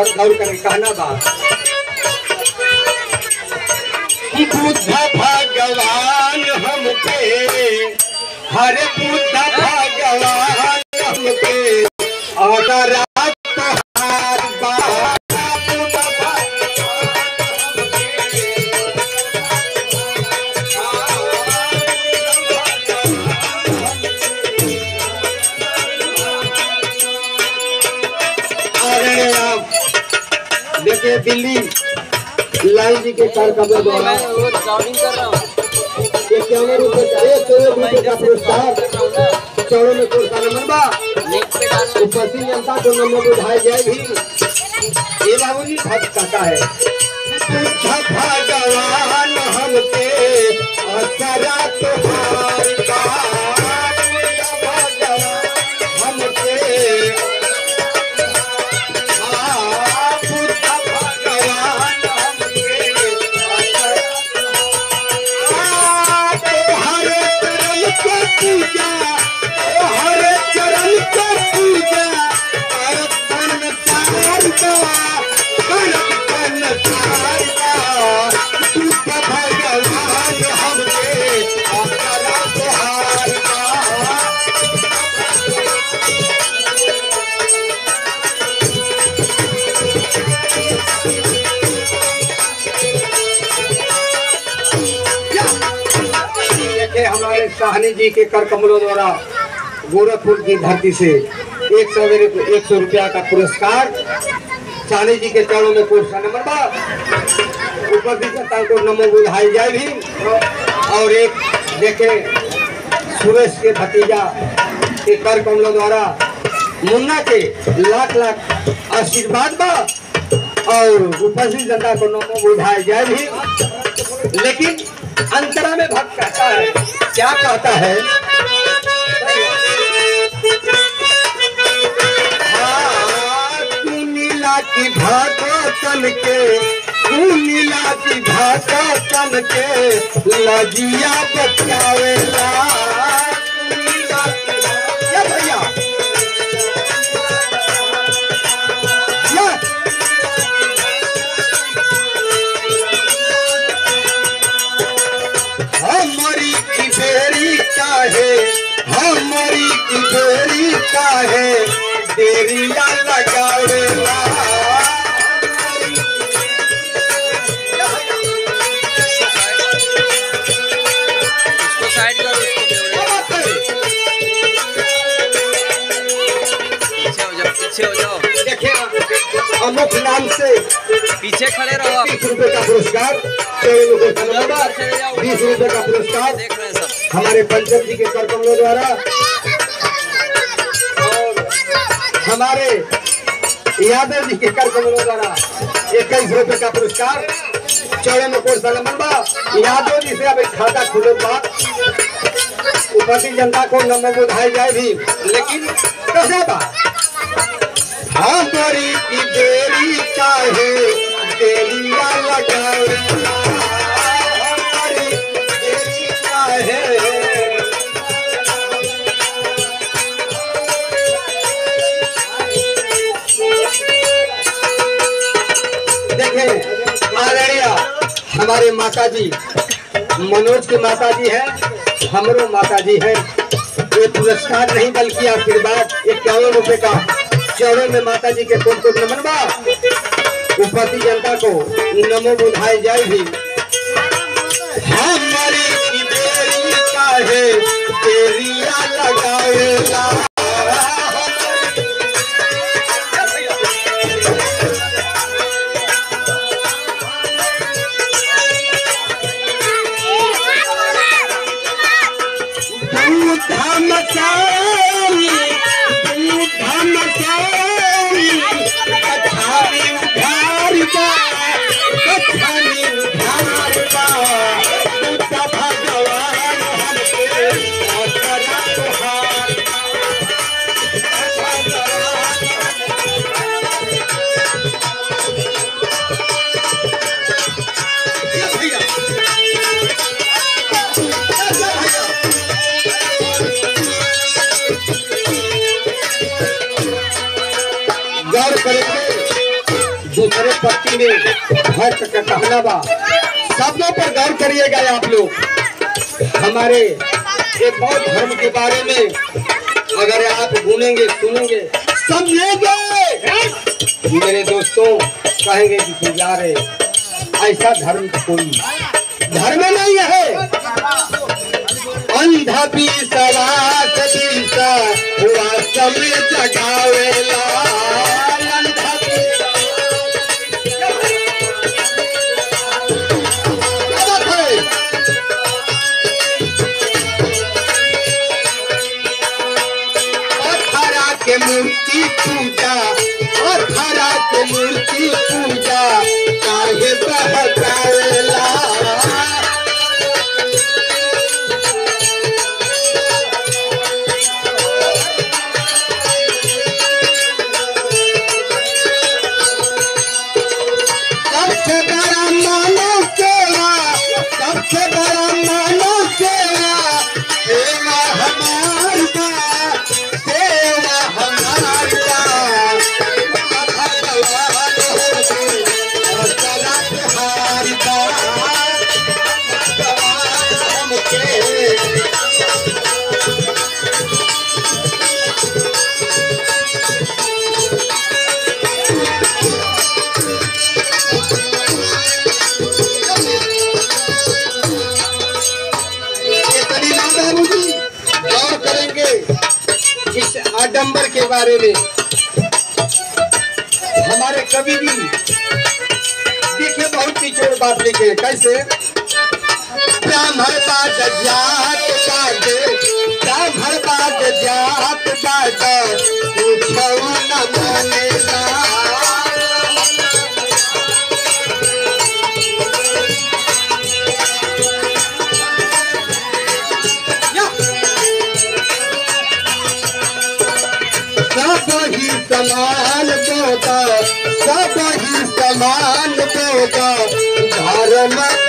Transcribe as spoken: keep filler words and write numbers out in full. और गौर करे कहना बात बुद्धा भगवान हमके हर बुद्धा भगवान हमके और देखे दिल्ली लाल जी के कार्यक्रम में बोला वो रिकॉर्डिंग कर रहा हूं ये कैमरे पे ये चौबीस का पुरस्कार चौड़ों में पुरस्कार मनबा उपस्थित जनता को नमन बुझाए जाए भी ये बाबू जी भक्त कहता है बुद्धा भगवान हमके असरा तोहार का हमारे साहनी जी के कर कमलों द्वारा गोरखपुर की धरती से एक सौ एक सौ रुपया का पुरस्कार साहनी जी के चरणों में पुरस्कार नंबर बारह उपस्थित को नमन बुझाई जाए भी और एक देखे सुरेश के भतीजा के कर कमलों द्वारा मुन्ना के लाख लाख आशीर्वाद बा और उपस्थित जनता को नमन बुझाई जाए भी। लेकिन अंतरा में भक्त कहता है क्या कहता है नीला की भागा तन के तू नीला की भागा तन के लजिया बचावेला भैया हमारी किधरी का है देरिया लगावेला इसको साइड कर पीछे हो जाओ पीछे हो जाओ देखिए अमुक नाम से पीछे खड़े रहो आप। बीस रुपए का पुरस्कार बीस रुपए का पुरस्कार देख रहे हैं सब हमारे पंचम जी के कर कमलों द्वारा और हमारे यादव जी के कर कमलों द्वारा इक्कीस रुपए का पुरस्कार चौवन कोलम्बा यादव जी से अब एक खाता खुले बात उपस्थित जनता को नमन बुझाई जाए भी। लेकिन कैसे बात हमारी की देरी चाहे तेरी लगाए हमारे माताजी मनोज के माताजी है हमरो माताजी है ये पुरस्कार नहीं बल्कि आशीर्वाद इक्यावन रुपए का चौड़ों में माताजी के कोट कोट नमन बा उपस्थित जनता को नमो बुझाई जाए भी। हमारे की देरी का है देरिया लगावेला दूसरे पत्ती में हर्ष का कहना बा। शब्दों पर गौर करिएगा आप लोग। हमारे एक और धर्म के बारे में अगर आप सुनेंगे सुनेंगे समझेंगे मेरे दोस्तों, कहेंगे कि गुजार है ऐसा धर्म कोई धर्म नहीं है। अंधा भी सवास दिशा वास्तव में जगावेला। मूर्ति पूजा और हरा के मूर्ति पूजा काहे बहकावेला। सबसे बड़ा मानव तेरा, सबसे बड़ा मानव तेरा तेरा हमारा आडंबर के बारे में हमारे कवि भी देखे बहुत ही छोड़ बात लिखे हैं। कैसे ब्राह्मण बाद जात का दे, ब्राह्मण बाद जात का दे पूछो न मानेगा। समान होता सब ही समान होता धर्म।